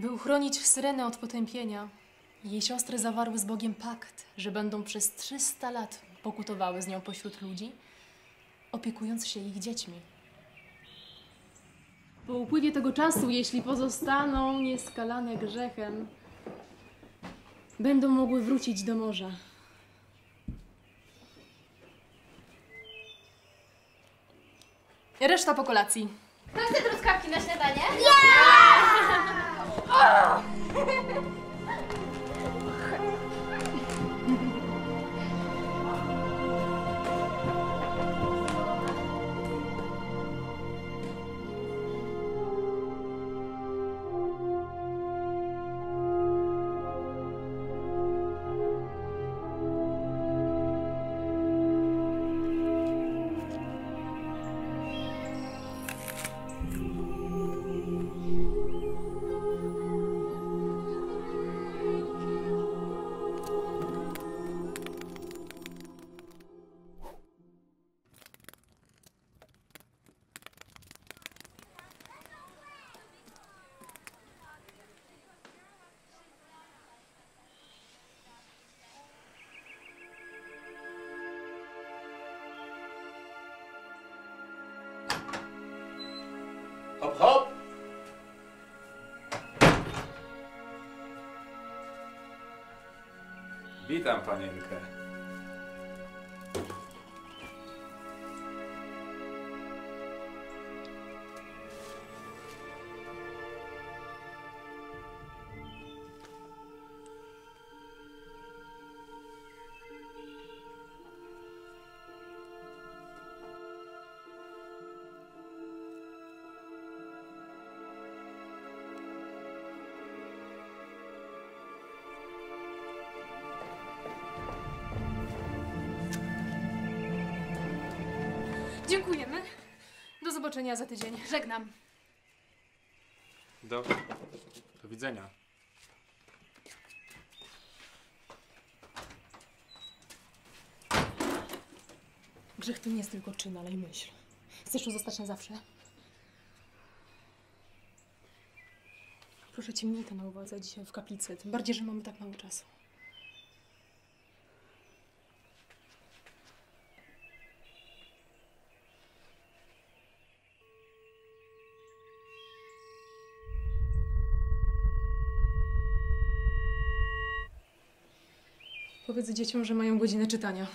By uchronić Syrenę od potępienia, jej siostry zawarły z Bogiem pakt, że będą przez 300 lat pokutowały z nią pośród ludzi, opiekując się ich dziećmi. Po upływie tego czasu, jeśli pozostaną nieskalane grzechem, będą mogły wrócić do morza. Reszta po kolacji. Kto chce truskawki na śniadanie? Yeah! Oh! Witam panienkę. Dziękujemy. Do zobaczenia za tydzień. Żegnam. Do widzenia. Grzech to nie jest tylko czyn, ale i myśl. Chcesz tu zostać na zawsze? Proszę cię, miej to na uwadze dzisiaj w kaplicy. Tym bardziej, że mamy tak mało czasu. Powiedz dzieciom, że mają godzinę czytania.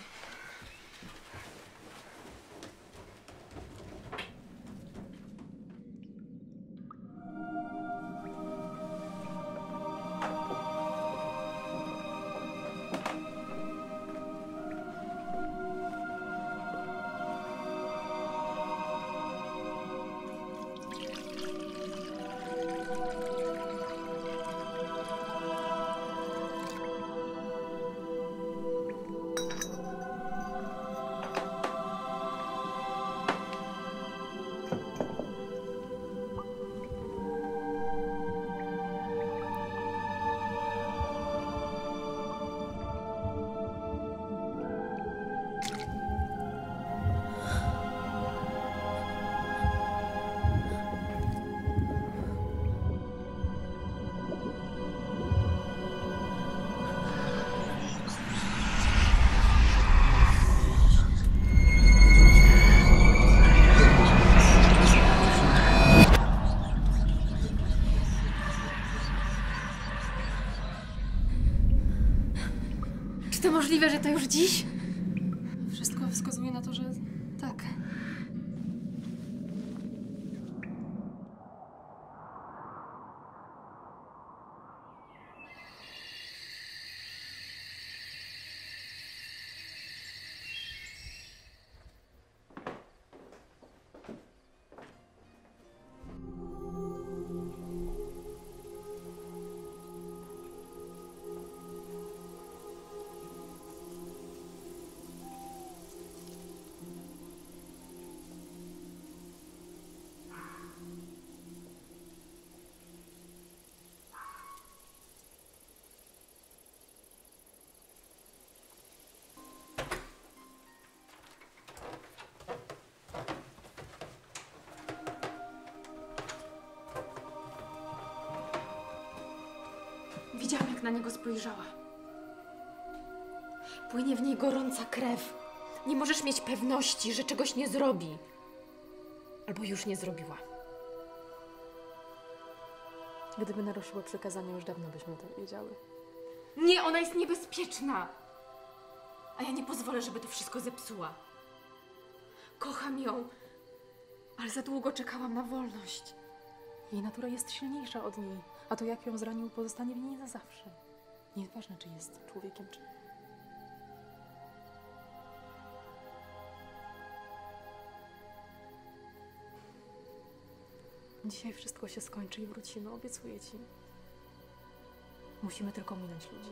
To możliwe, że to już dziś? Wszystko wskazuje na to, że tak. Widziałam, jak na niego spojrzała. Płynie w niej gorąca krew. Nie możesz mieć pewności, że czegoś nie zrobi. Albo już nie zrobiła. Gdyby naruszyła przykazanie, już dawno byśmy o tym wiedziały. Nie, ona jest niebezpieczna. A ja nie pozwolę, żeby to wszystko zepsuła. Kocham ją, ale za długo czekałam na wolność. Jej natura jest silniejsza od niej, a to jak ją zranił, pozostanie w niej na zawsze. Nieważne, czy jest człowiekiem, czy... Dzisiaj wszystko się skończy i wrócimy, obiecuję ci. Musimy tylko minąć ludzi.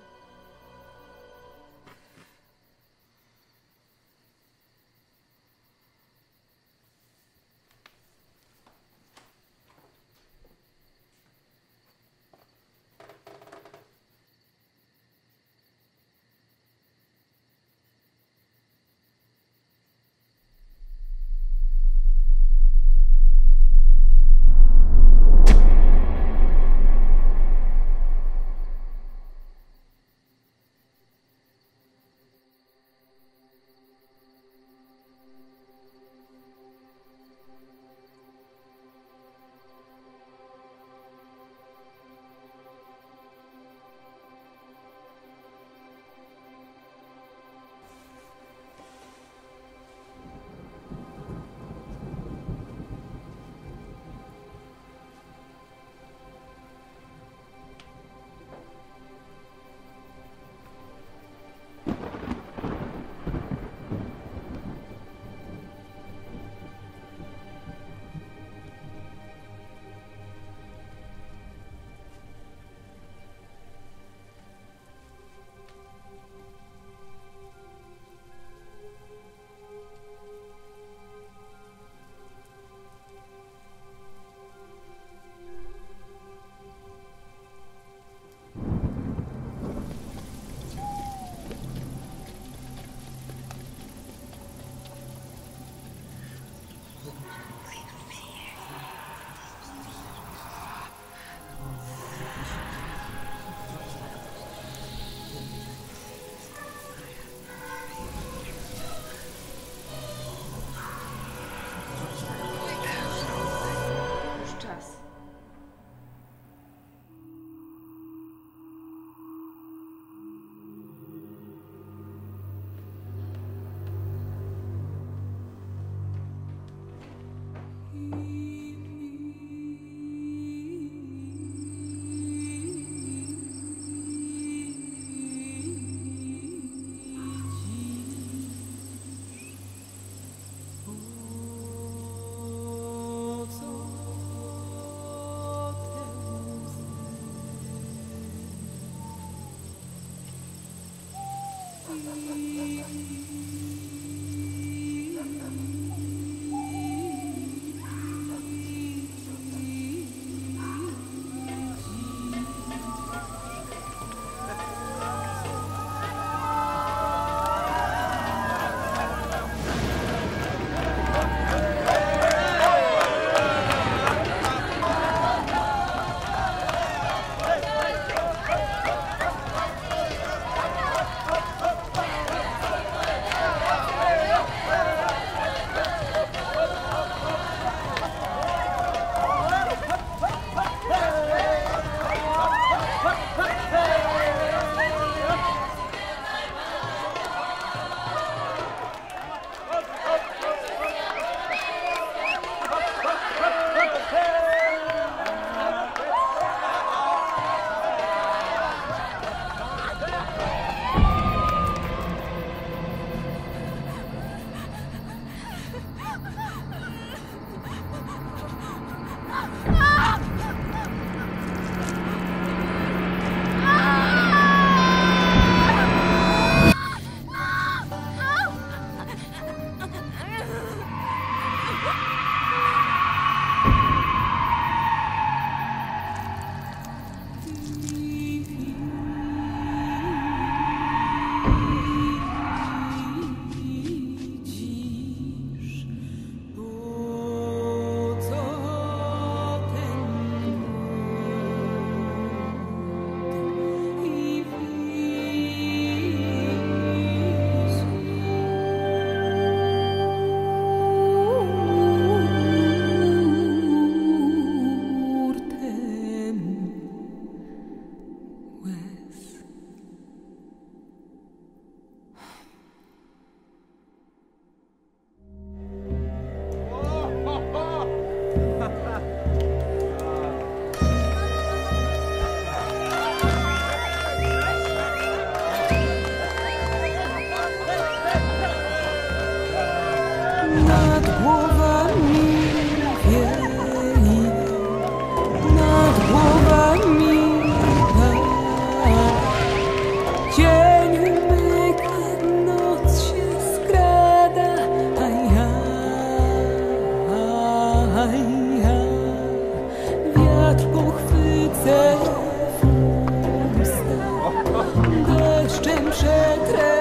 Deszczem przetrę.